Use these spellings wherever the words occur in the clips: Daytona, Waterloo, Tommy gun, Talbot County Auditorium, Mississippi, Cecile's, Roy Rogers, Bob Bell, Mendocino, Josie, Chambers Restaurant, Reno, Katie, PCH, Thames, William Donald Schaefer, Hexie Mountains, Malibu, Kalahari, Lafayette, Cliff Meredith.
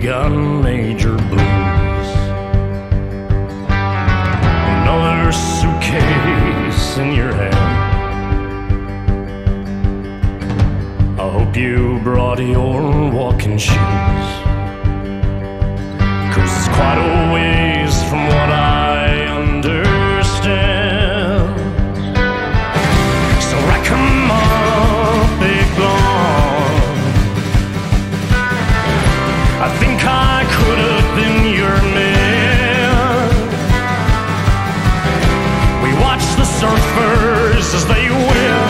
got major blues. Another suitcase in your hand. I hope you brought your walking shoes, 'cause it's quite a ways from what I understand. So rack 'em up, big blonde. I think I could have been your man. We watched the surfers as they went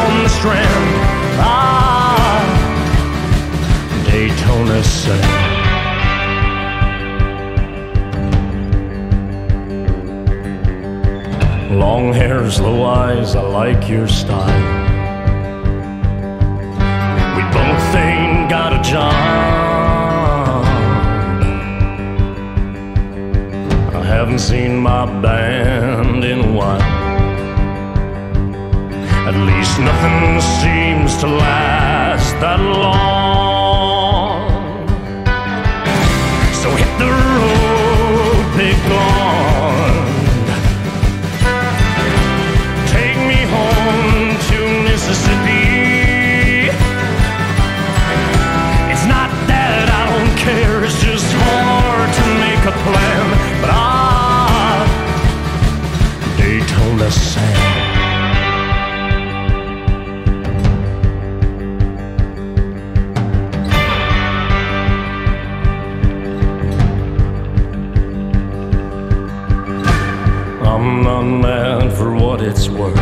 on the strand. Ah, Daytona sand. Long hairs, low eyes, I like your style. We both ain't got a job. I haven't seen my band in a while. At least nothing seems to last that long. So hit the road, big blonde. Mississippi. It's not that I don't care, it's just hard to make a plan. But Daytona sand. I'm not mad for what it's worth.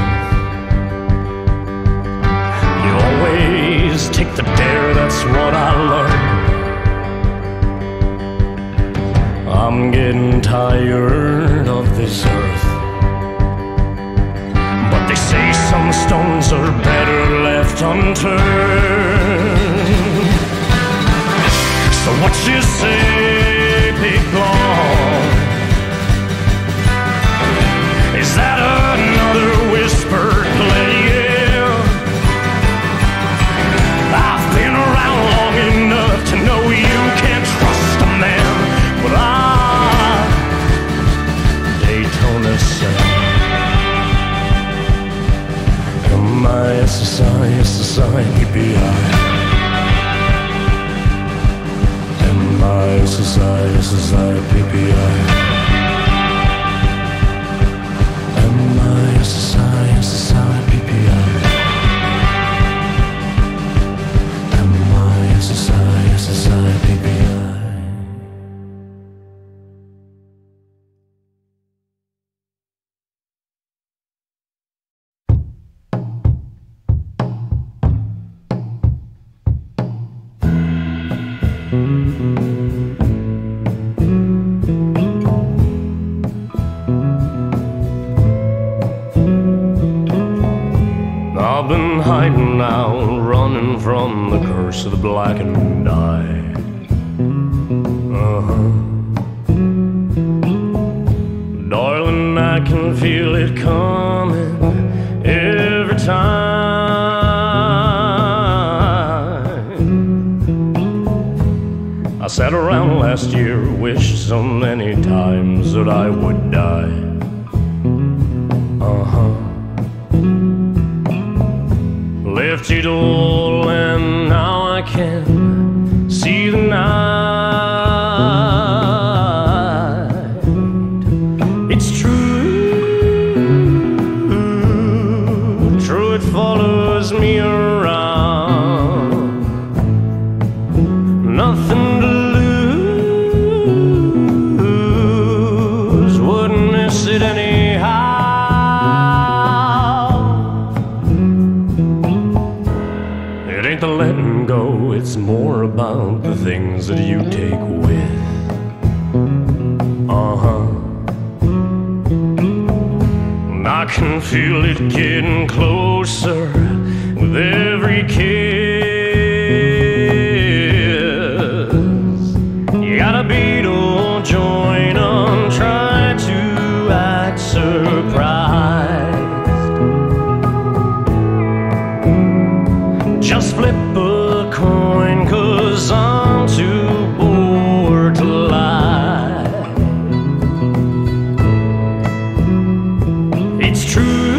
Take the dare, that's what I learned. I'm getting tired of this earth, but they say some stones are better left unturned. So what you say, big blonde? Is that another whisper? Just flip a coin, 'cause I'm too old. it's true,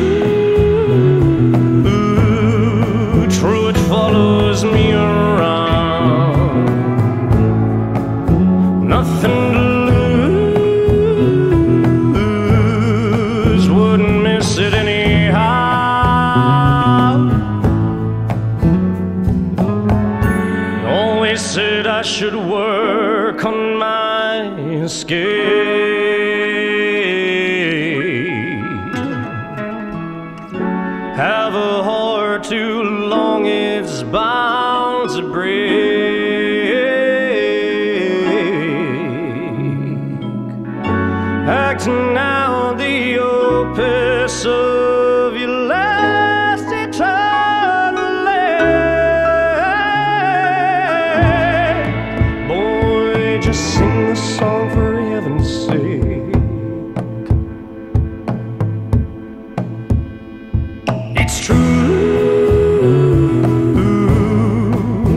true, it follows me around. Nothing to lose, wouldn't miss it anyhow. Always said I should work on my escape. Have a heart too long, it's bound to break. Acting out the opus of your last eternal leg. Boy, just sing the song for heaven's sake. It's true,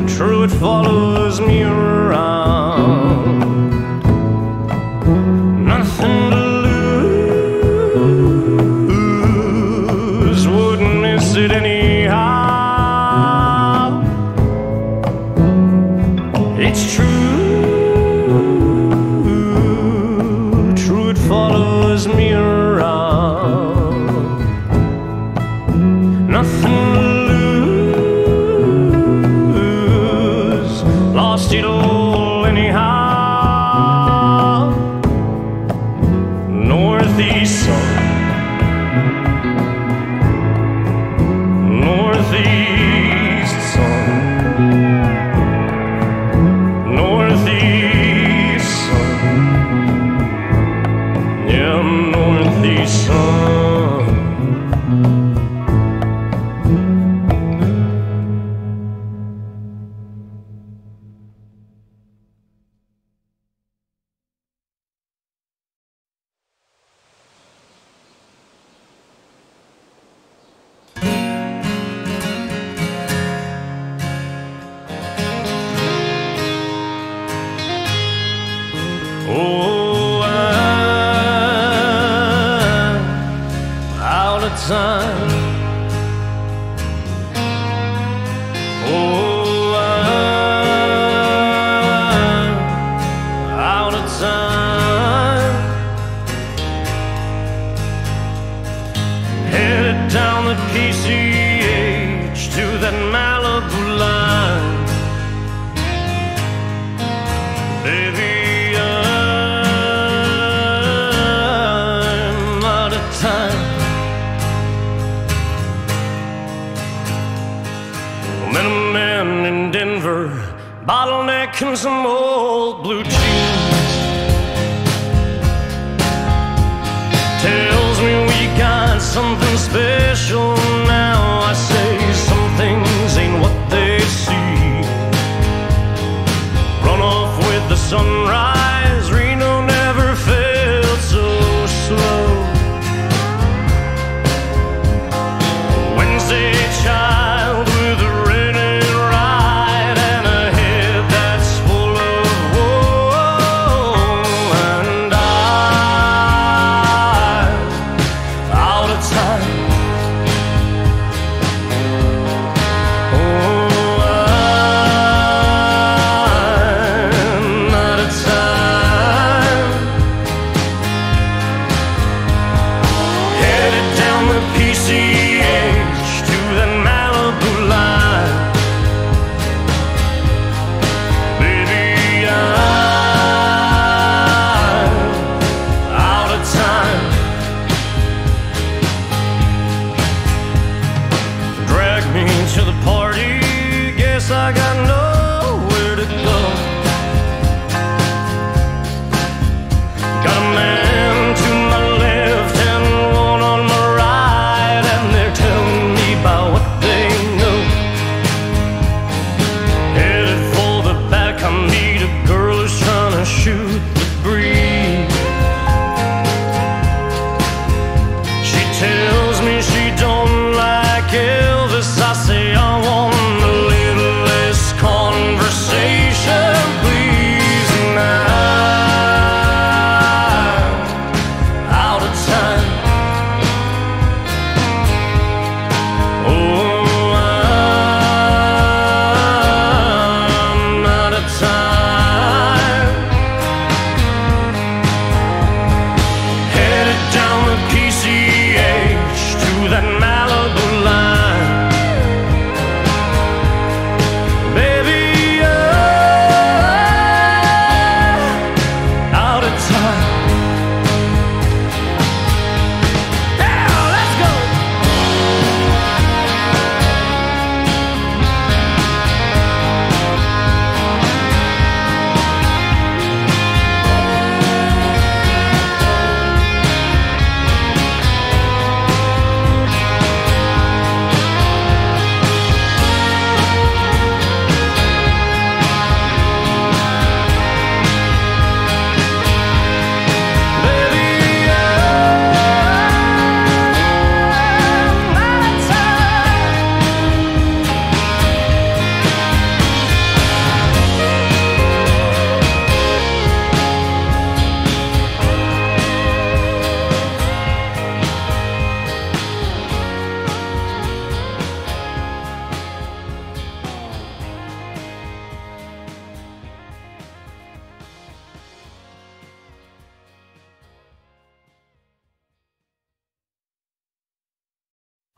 true, it follows me around. Nothing to lose, wouldn't miss it anyhow. It's true, true, it follows me around. Nothing to lose, lost it all anyhow. Northeast sun, northeast sun, northeast sun, yeah, northeast sun. Oh, I'm out of time. Oh, I'm out of time. Headed down the PCH to that Malibu line. Baby, bottleneck and some old blue jeans, tells me we got something special now. I say some things ain't what they seem. Run off with the sunrise, Reno never felt so slow. Wednesday child with a got a man to my left and one on my right, and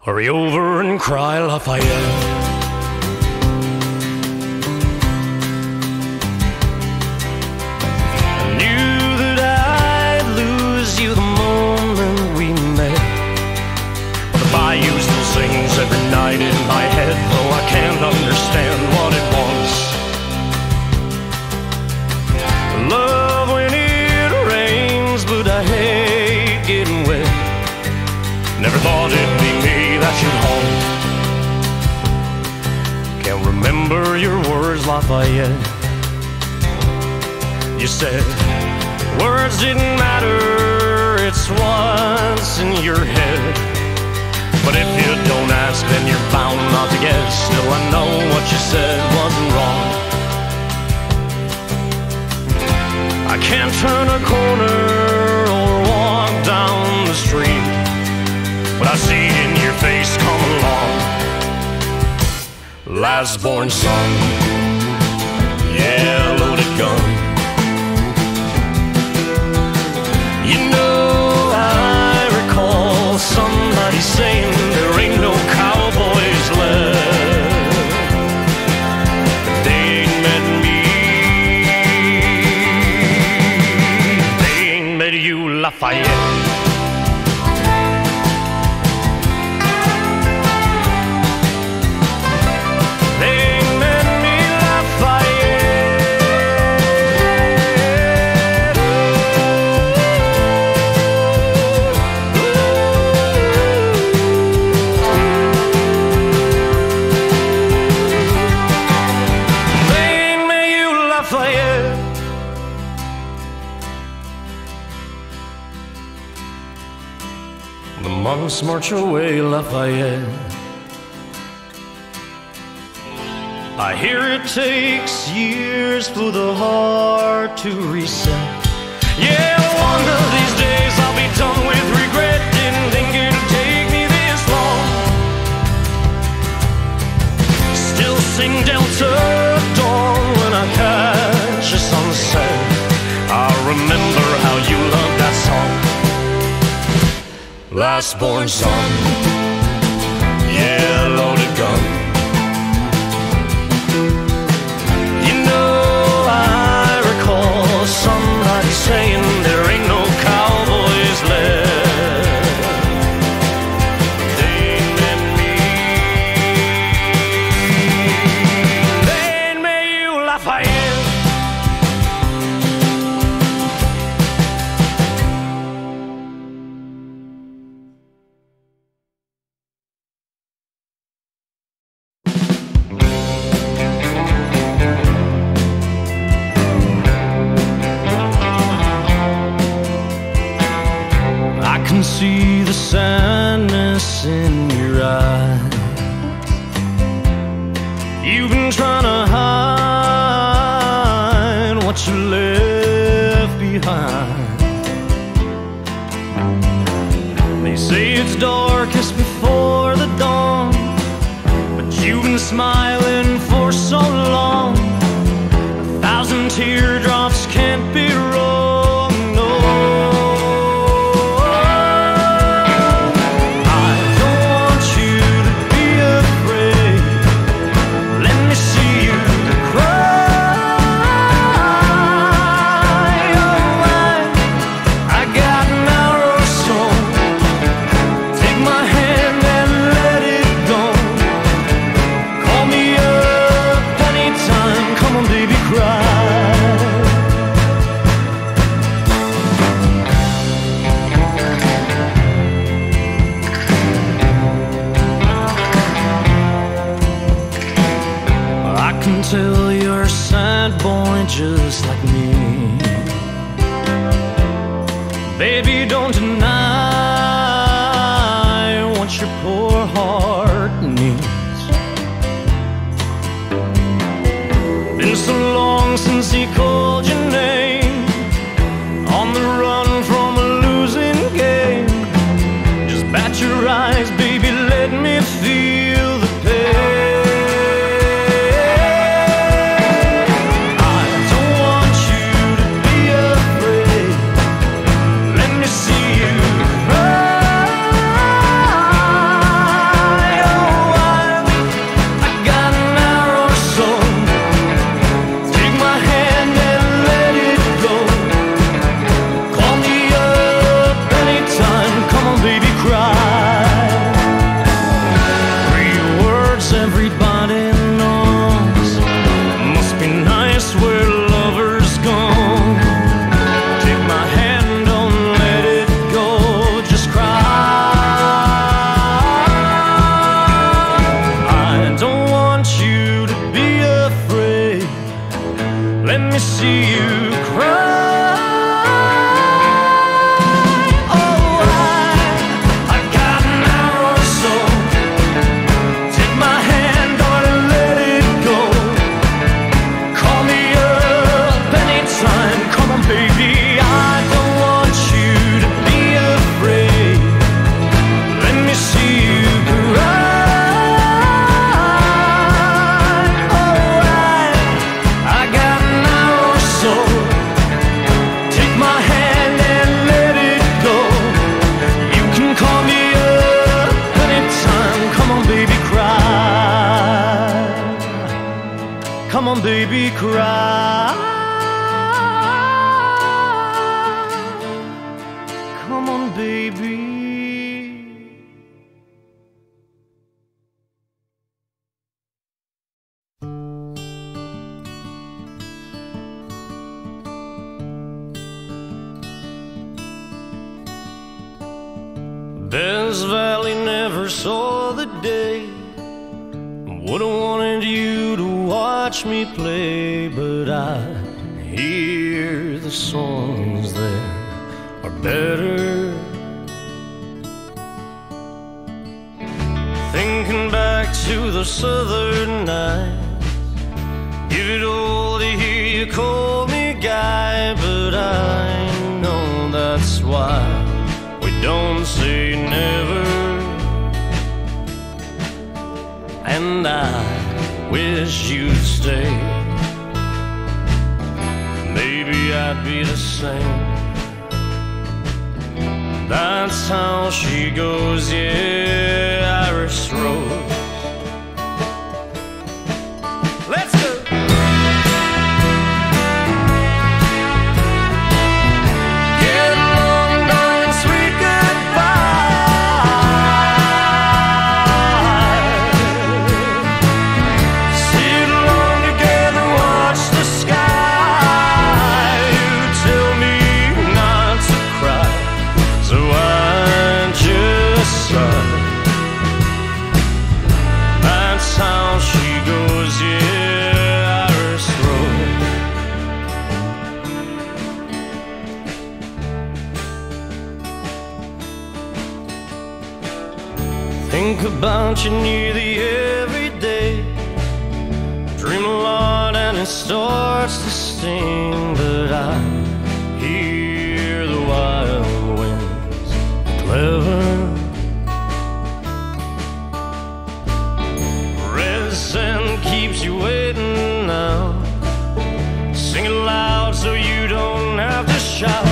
Hurry over and cry, Lafayette. Never thought it'd be me that you'd hold. Can't remember your words, Lafayette. You said words didn't matter, it's once in your head. But if you don't ask, then you're bound not to guess. Still, I know what you said wasn't wrong. I can't turn a corner or walk down the street. What I see in your face, come along. Last born son, yeah, loaded gun. You know, I recall somebody saying there ain't no cowboys left. They ain't met me, they ain't met you, Lafayette. The months march away, Lafayette. I hear it takes years for the heart to reset. Yeah, one of these days I'll be done with regret. Didn't think it'd take me this long. Still sing Delta Dawn when I catch a sunset. I remember how you loved that song. Last born son, yeah, loaded gun. You know, I recall somebody saying there ain't no cowboys left. They ain't met me, they ain't met you, Lafayette. See the sadness in your eyes. You've been trying to hide what you left behind. They say it's darkest before the dawn, but you've been smiling for so long. 1,000 teardrops can't be rolled. Till you're a sad boy just like me. Baby, don't deny what your poor heart needs. Been so long since he called your name. On the run from a losing game. Just bat your eyes, baby, let me feel the pain. on, baby, cry. Come on, baby. This valley never saw the day. Would've wanted you to watch me play, but I hear the songs that are better. Thinking back to the southern nights, give it all to hear you call me guy, but I know that's why don't say never. And I wish you'd stay. Maybe I'd be the same. That's how she goes, yeah, Irish Rose. About you nearly every day. Dream a lot and it starts to sting, but I hear the wild winds clever. Red sand keeps you waiting now. Sing it loud so you don't have to shout.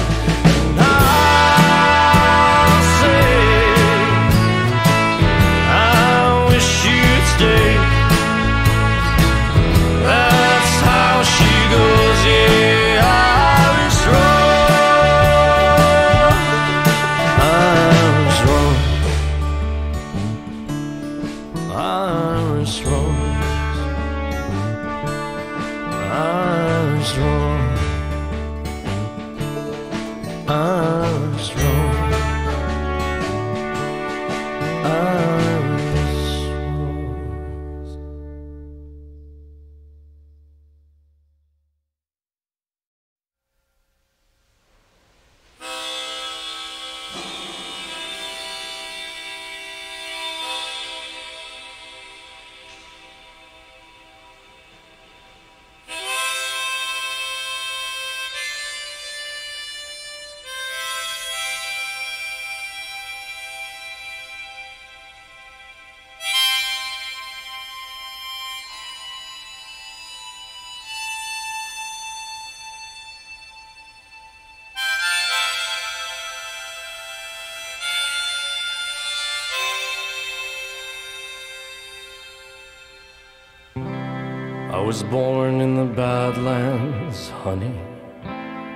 I was born in the Badlands, honey.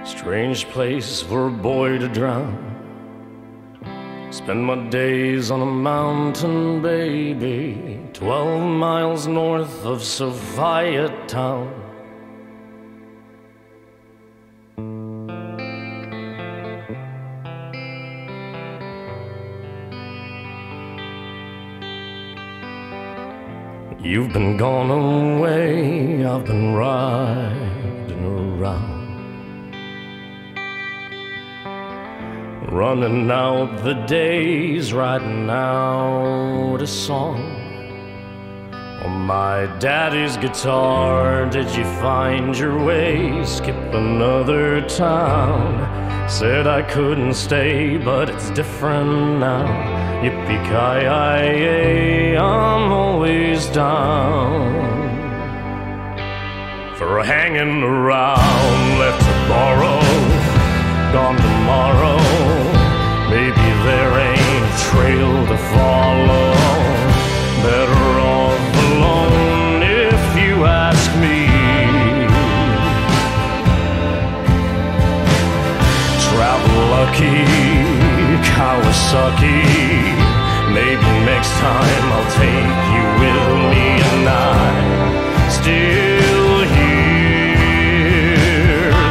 Strange place for a boy to drown. Spend my days on a mountain, baby, 12 miles north of Sophia town. You've been gone away, I've been riding around, running out the days, writing out a song on my daddy's guitar. Did you find your way? Skip another town. Said I couldn't stay, but it's different now. Yippee-ki-yay, I'm always down for hanging around. Left tomorrow, gone tomorrow. Maybe there ain't a trail to follow. Better off alone if you ask me. time I'll take you with me, and I'm still hear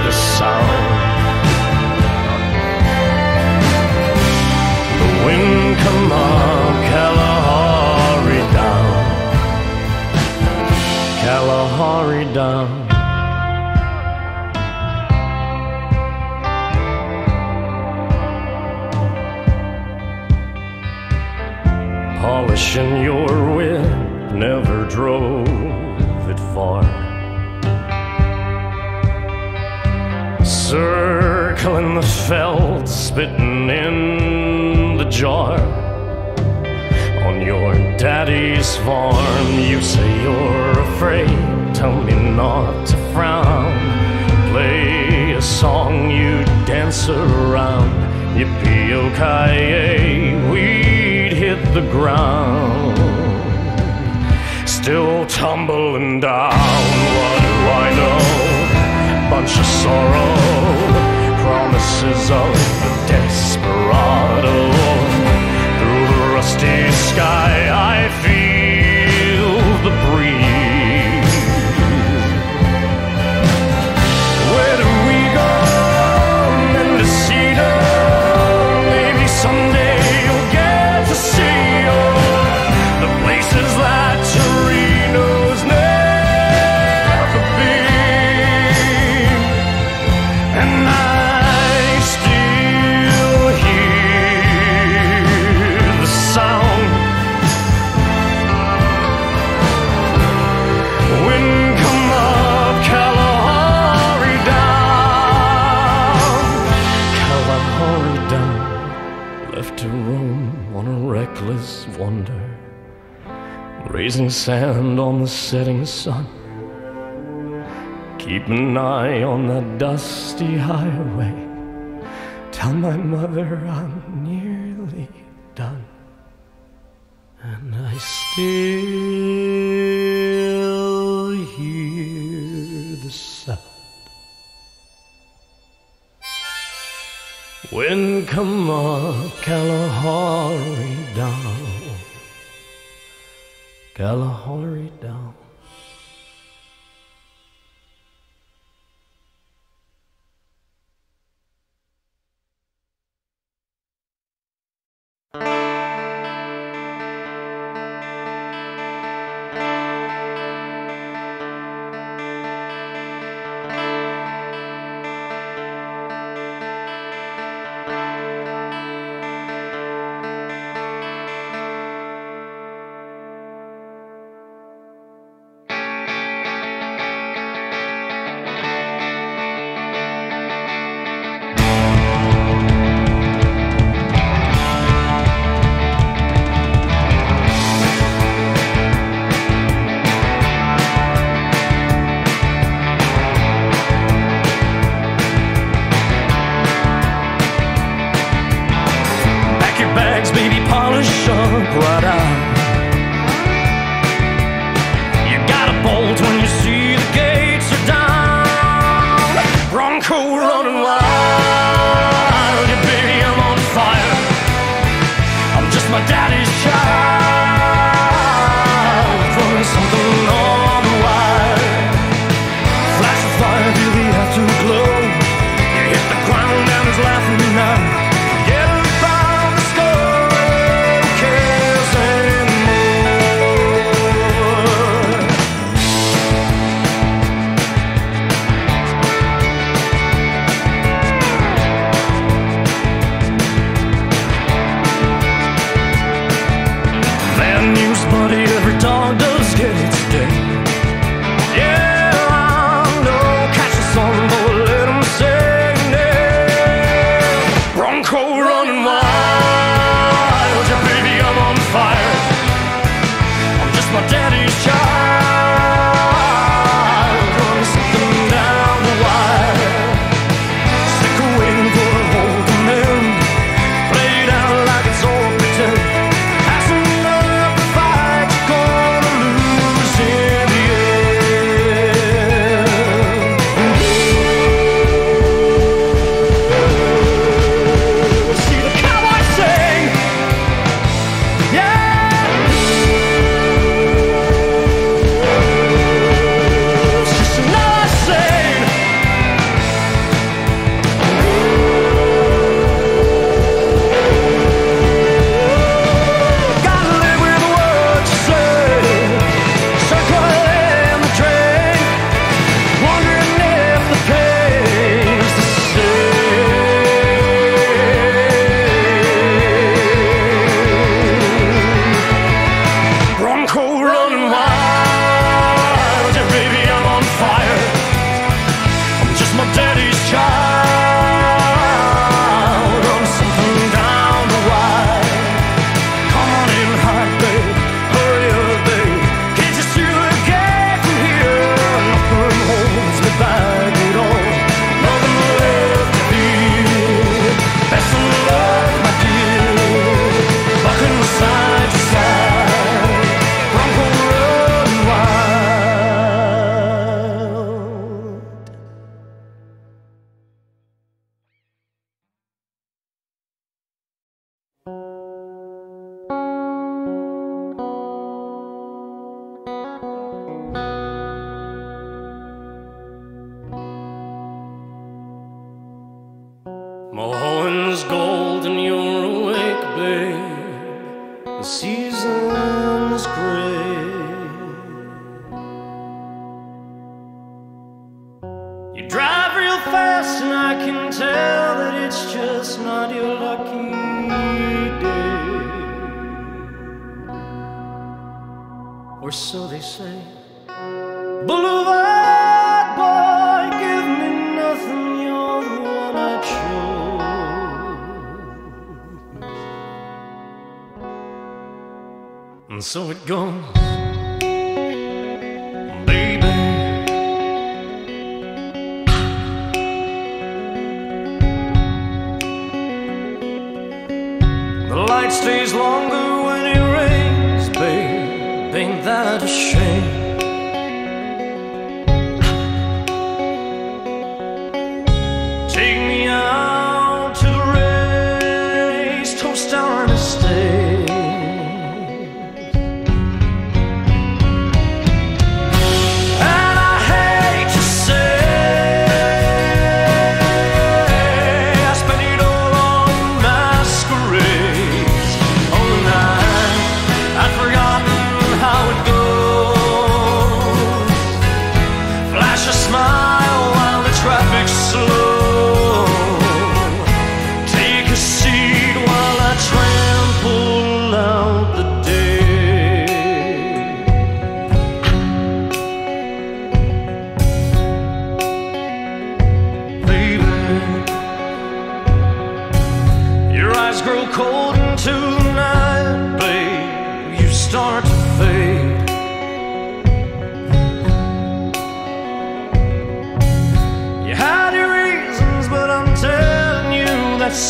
the sound. The wind come on Kalahari down, Kalahari down. Polishing your whip, never drove it far. Circling the felt, spitting in the jar. On your daddy's farm, you say you're afraid. Tell me not to frown. Play a song, you dance around. Yippee-ki-yay, we hit the ground, still tumbling down. What do I know? Bunch of sorrow, promises of the desperado. Through the rusty sky I feel the breeze. Where do we go? Mendocino, maybe someday. Wonder, raising sand on the setting sun. Keep an eye on that dusty highway. Tell my mother I'm nearly done, and I still hear the sound. When come up Kalahari down, Kalahari down. seasons gray. You drive real fast and I can tell that it's just not your lucky day. Or so they say. Boulevard boy, give me nothing, you're the one I chose. And so it goes, baby. The light stays longer when it rains, babe. Ain't that a shame?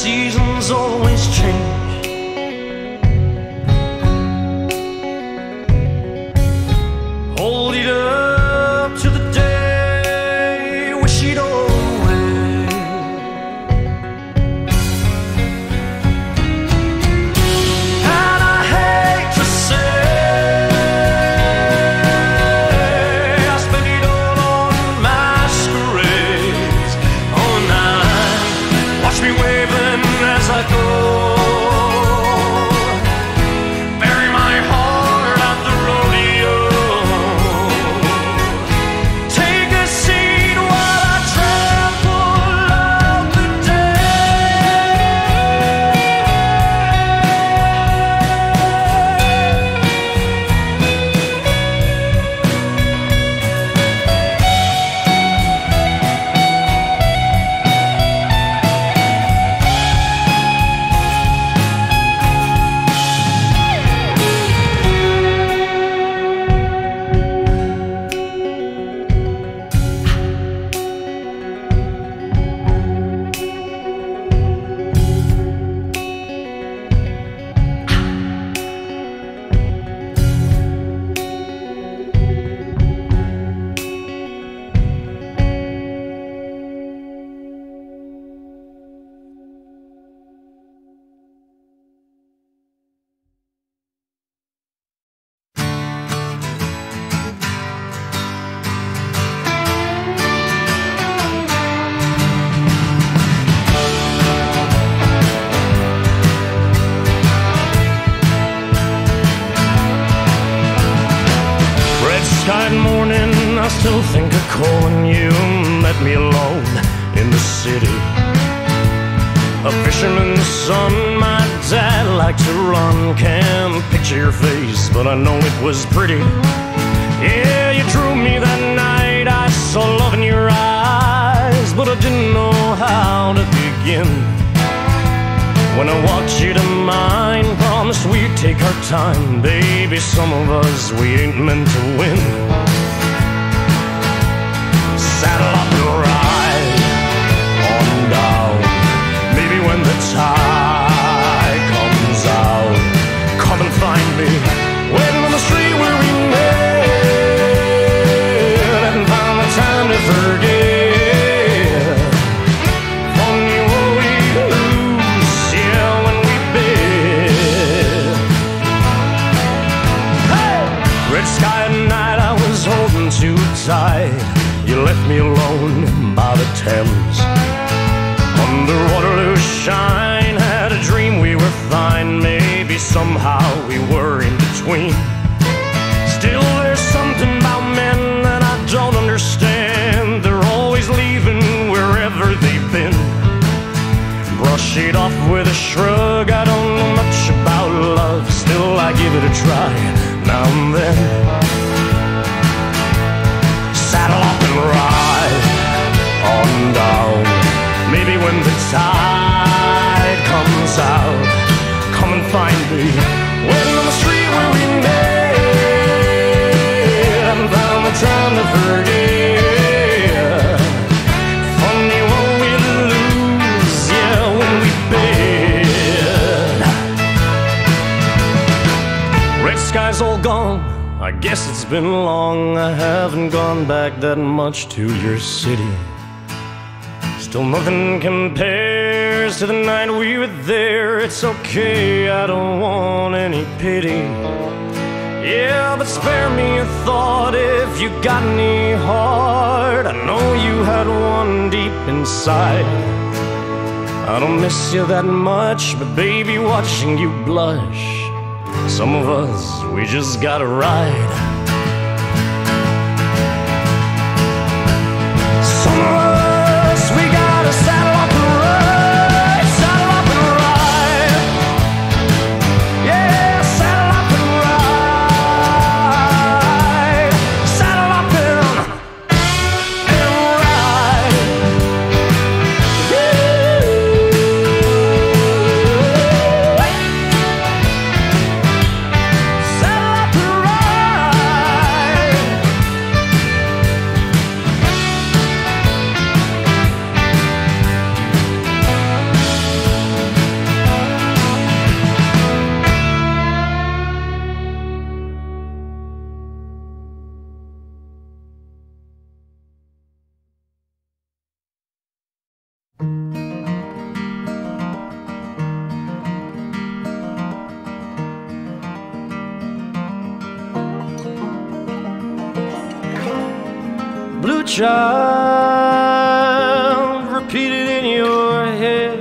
Seasons always change. Hold it up to the day, wish it all away. And I hate to say I spent it all on masquerades. All night, watch me wait as I go. I still think of calling you. Met me alone in the city, a fisherman's son. My dad liked to run. Can't picture your face, but I know it was pretty. Yeah, you drew me that night. I saw love in your eyes, but I didn't know how to begin. When I walked you to mine, promised we'd take our time. Baby, some of us, we ain't meant to win. Saddle up and ride on down. Maybe when the tide comes out, come and find me. Waiting on the street where we met. Haven't found the time to forget. Only what we lose, yeah, when we bid. Hey! Red sky at night, I was holding too tight. You left me alone by the Thames. Under Waterloo shine, had a dream we were fine. Maybe somehow we were in between. Still there's something about men that I don't understand. They're always leaving wherever they've been. Brush it off with a shrug, I don't know much about love. Still I give it a try, now and then. Saddle up and ride on down. Maybe when the tide comes out, come and find me. When on the street where we met, I haven't found the time to forget. Funny when we lose, yeah, when we bid. Red sky's all gone, I guess it's been long. I haven't gone back that much to your city. Still nothing compares to the night we were there. It's okay, I don't want any pity. Yeah, but spare me a thought if you got any heart. I know you had one deep inside. I don't miss you that much, but baby, watching you blush, some of us, we just gotta ride. Some of us, we gotta saddle up and ride, saddle up and ride. Yeah, saddle up and ride, saddle up and ride. Yeah. Saddle up and ride. Blue child, repeat it in your head.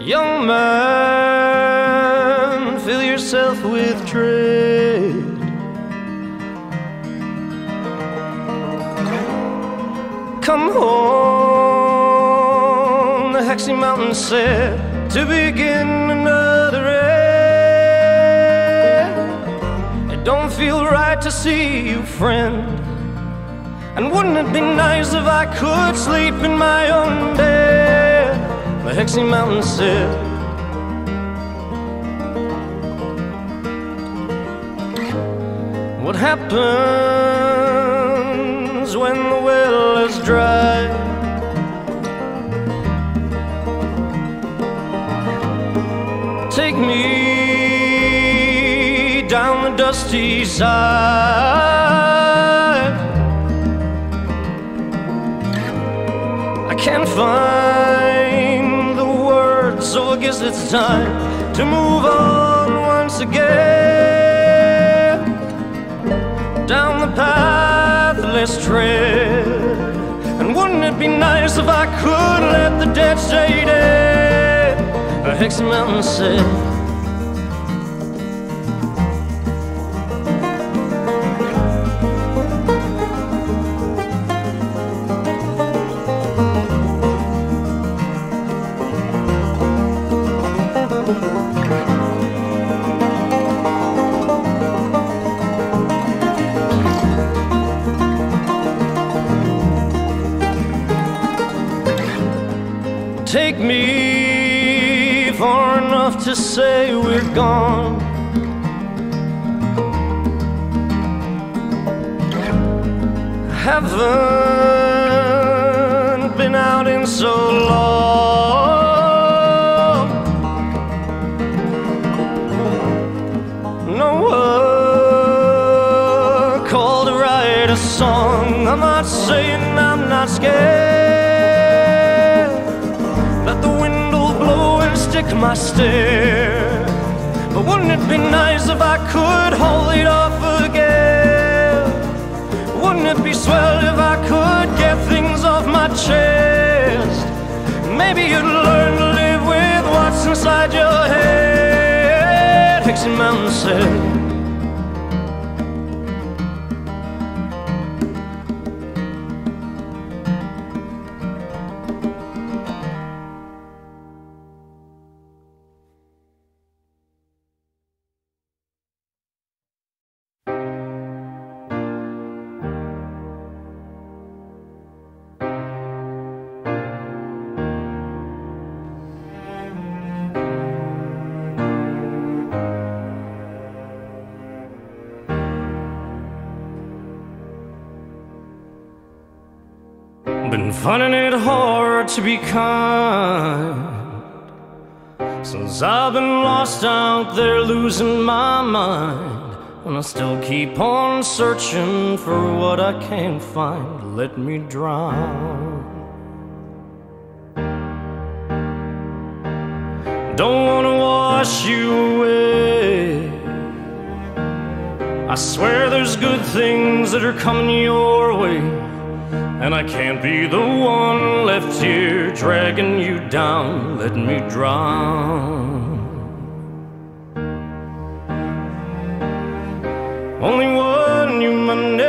Young man, fill yourself with dread. Come home, the Hexie Mountains said, to begin another end. Don't feel right to see you, friend. And wouldn't it be nice if I could sleep in my own bed? The Hexie Mountains said. What happens when the well is dry? Take me down the dusty side. I can't find the words, so I guess it's time to move on once again. Down the path less tread. And wouldn't it be nice if I could let the dead stay dead? The Hexie Mountains said. Take me far enough to say we're gone. Haven't been out in so long. No one called to write a song. I'm not saying I'm not scared. Let the wind blow and stick my stare. But wouldn't it be nice if I could hold it off again? Wouldn't it be swell if I could get things off my chest? Maybe you'd learn to live with what's inside your head, Hexie Mountains said. Been finding it hard to be kind since I've been lost out there losing my mind, and I still keep on searching for what I can't find to let me drown. Don't wanna wash you away. I swear there's good things that are coming your way, and I can't be the one left here dragging you down, letting me drown. Only one new Monday,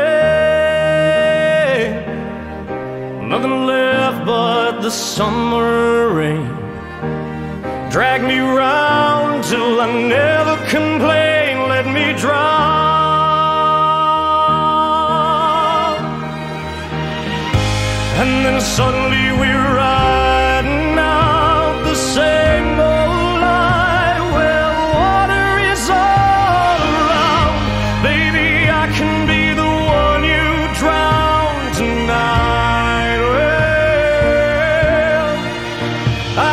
nothing left but the summer rain. Drag me round till I never complain, let me drown. And then suddenly we're riding out the same old line, where water is all around. Baby, I can be the one you drown tonight. Well,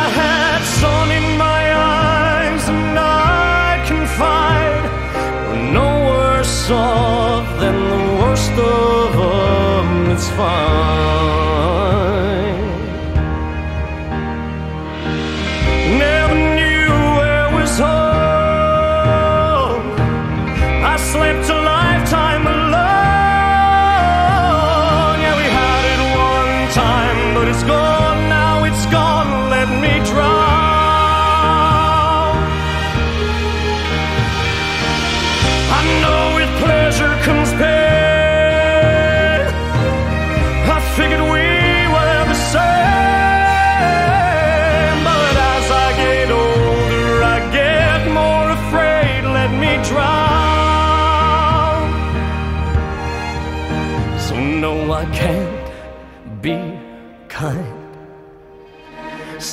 I had sun in my eyes and I can find we're no worse off than the worst of them. It's fine.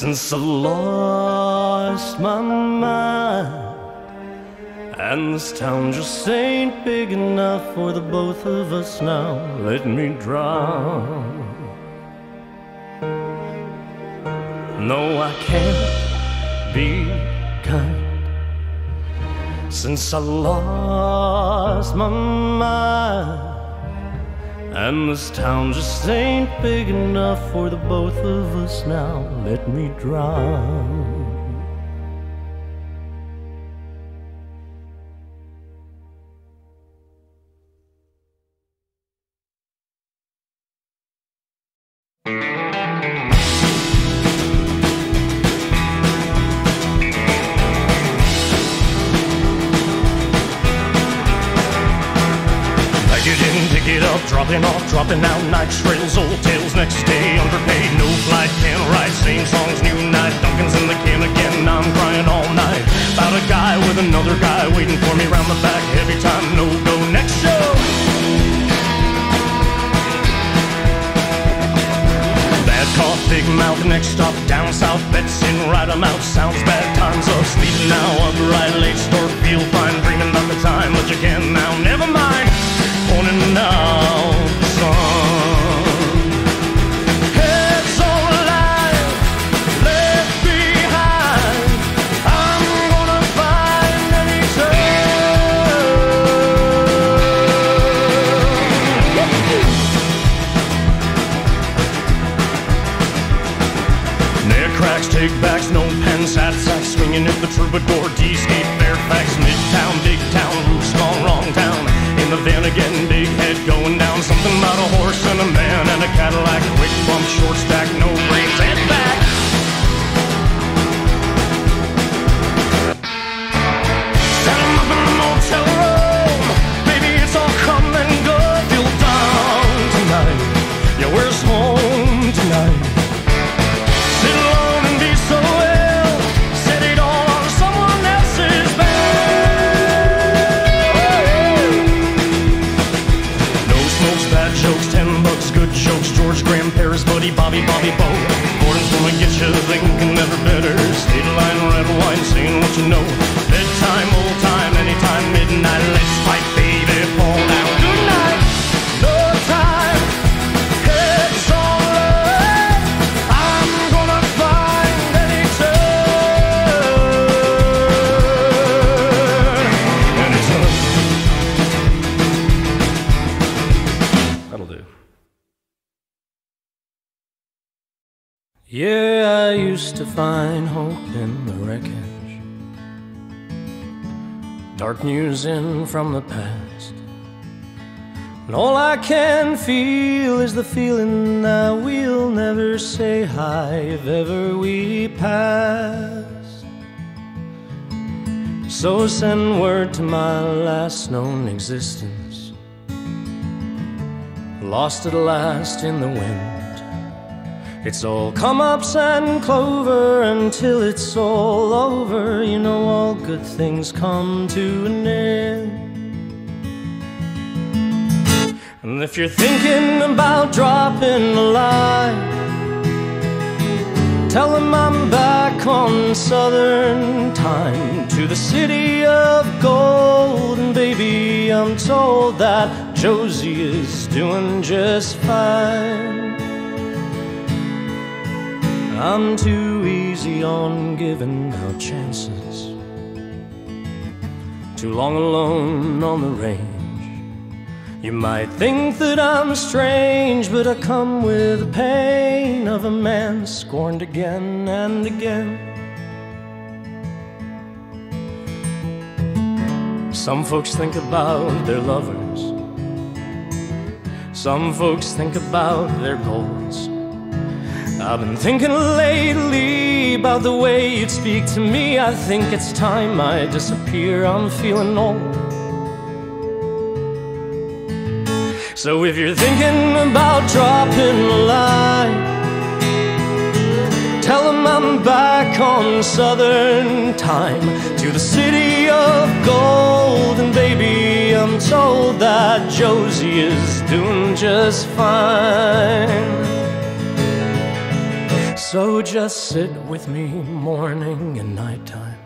Since I lost my mind, and this town just ain't big enough for the both of us now, let me drown. No, I can't be kind. Since I lost my mind, and this town just ain't big enough for the both of us now, let me drown. Dropping out night shrills, old tales next day, underpaid, no flight, can't write, same songs, new night, Duncan's in the can again, I'm crying all night, about a guy with another guy, waiting for me round the back, every time, no go, next show. Bad cough, big mouth, next stop, down south, bets in, right amount, sounds bad, time's up, sleep now, up right late, store, feel fine, dreaming about the time, but you can now, never mind, morning now. Bigbacks, no pens, sad sacks, swinging at the troubadour, D-skate, Fairfax, midtown, big town, roof's gone wrong town, in the van again, big head going down, something about a horse and a man and a Cadillac, quick bump, short stack, no brains, and back. what you know. Bedtime, old time, anytime, midnight. Let's fight, baby, fall down. Good night, no time, it's all right. I'm gonna find any turn. Any turn. That'll do. Yeah, I used to find hope in the wreckage, dark news in from the past, and all I can feel is the feeling that we'll never say hi if ever we pass. So send word to my last known existence, lost at last in the wind. It's all come-ups and clover until it's all over. You know all good things come to an end. And if you're thinking about dropping a line, tell them I'm back on Southern Time to the city of gold. And baby, I'm told that Josie is doing just fine. I'm too easy on giving out chances, too long alone on the range. You might think that I'm strange, but I come with the pain of a man scorned again and again. Some folks think about their lovers, some folks think about their goals. I've been thinking lately about the way you'd speak to me. I think it's time I disappear, I'm feeling old. So if you're thinking about dropping a line, tell them I'm back on Southern Time to the city of gold. And baby, I'm told that Josie is doing just fine. So just sit with me morning and nighttime,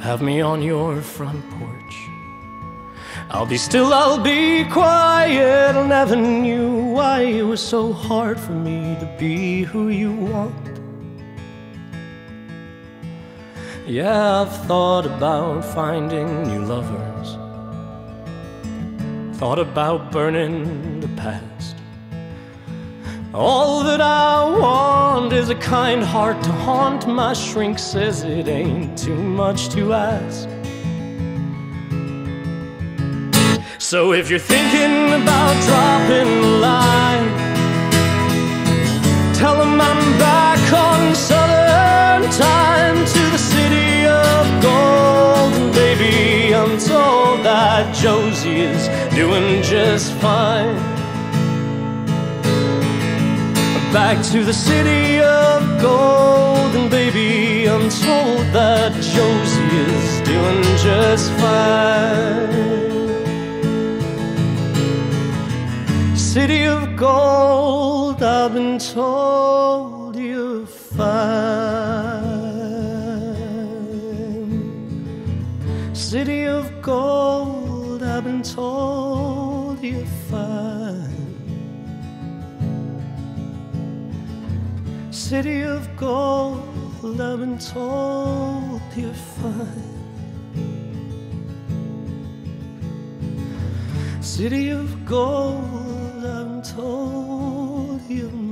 have me on your front porch. I'll be still, I'll be quiet. I never knew why it was so hard for me to be who you want. Yeah, I've thought about finding new lovers, thought about burning the past. All that I want is a kind heart to haunt. My shrink says it ain't too much to ask. So if you're thinking about dropping a line, tell them I'm back on Southern Time to the city of gold. And baby, I'm told that Josie is doing just fine. Back to the city of gold, and baby, I'm told that Josie is doing just fine. City of gold, I've been told you're fine. City of gold, I've been told you're fine. City of gold, I've been told you're fine. City of gold, I've been told you're mine.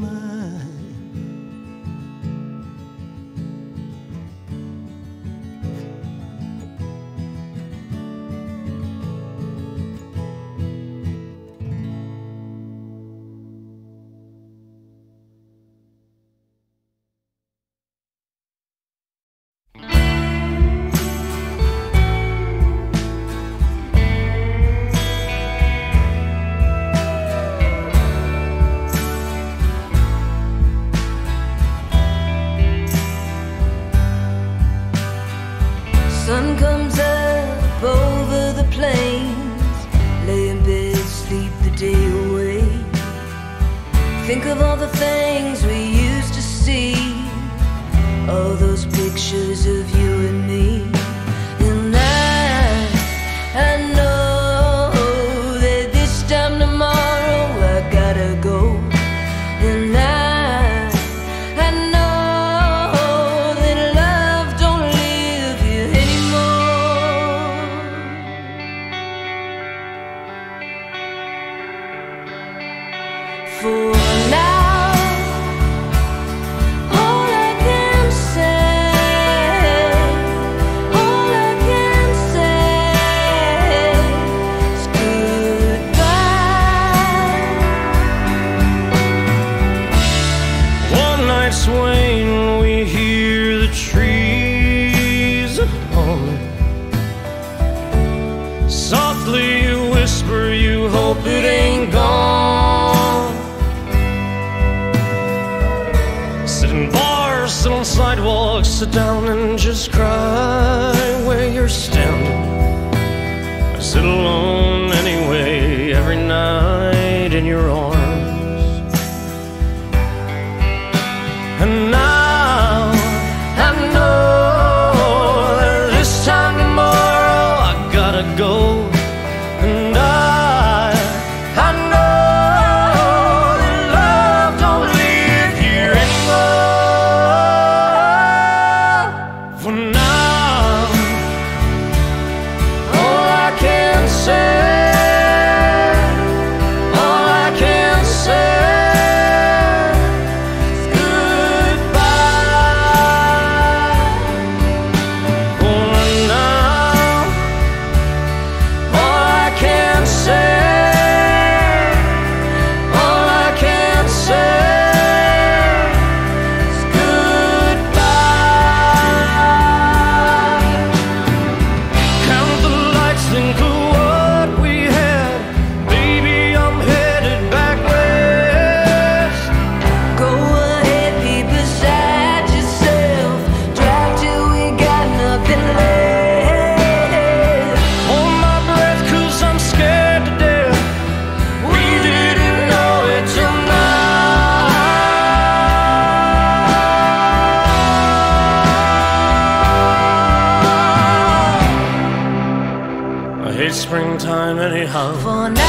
Think of all the things we used to see, all those pictures the trees at home softly whisper, you hope it ain't gone. Sit in bars, sit on sidewalks, sit down and just cry where you're standing. I sit alone anyway every night in your arms. And now I know that this time tomorrow I gotta go. And I know that love don't live here anymore. For now, all I can say. Springtime anyhow.